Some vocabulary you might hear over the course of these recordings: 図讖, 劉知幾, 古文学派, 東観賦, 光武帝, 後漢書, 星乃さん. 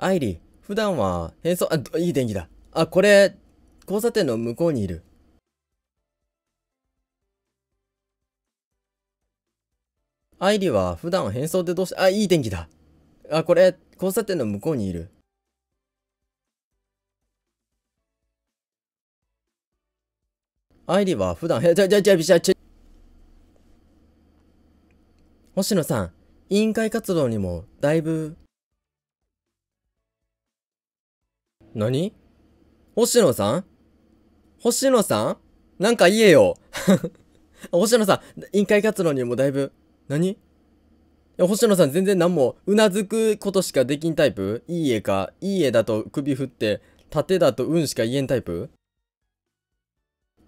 アイリー、普段は変装、あ、いい天気だ。あ、これ、交差点の向こうにいる。アイリーは普段は変装でどうして、あ、いい天気だ。あ、これ、交差点の向こうにいる。アイリーは普段、星野さん、委員会活動にもだいぶ。何？星野さん？星野さん？なんか言えよ。星野さん、委員会活動にもだいぶ。何？星野さん全然何もうなずくことしかできんタイプ？いいえか、いいえだと首振って、盾だとうんしか言えんタイプ？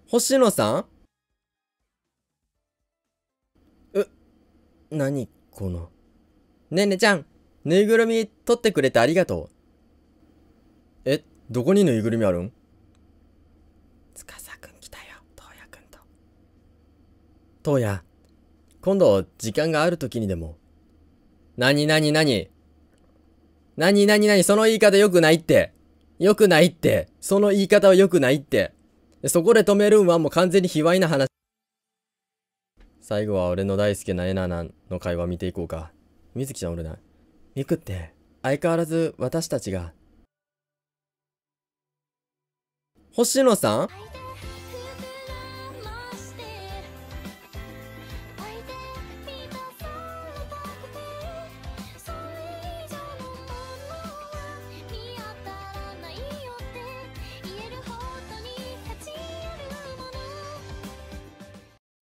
星野さん？何この。ねえねちゃん、ぬいぐるみ取ってくれてありがとう。え、どこにぬいぐるみあるん？つかさくん来たよ、とうやくんと。とうや、今度、時間があるときにでも。なにその言い方良くないって。その言い方は良くないって。そこで止めるんはもう完全に卑猥な話。最後は俺の大好きなエナナの会話見ていこうか。みずきちゃんおるな。みくって、相変わらず私たちが。星野さん？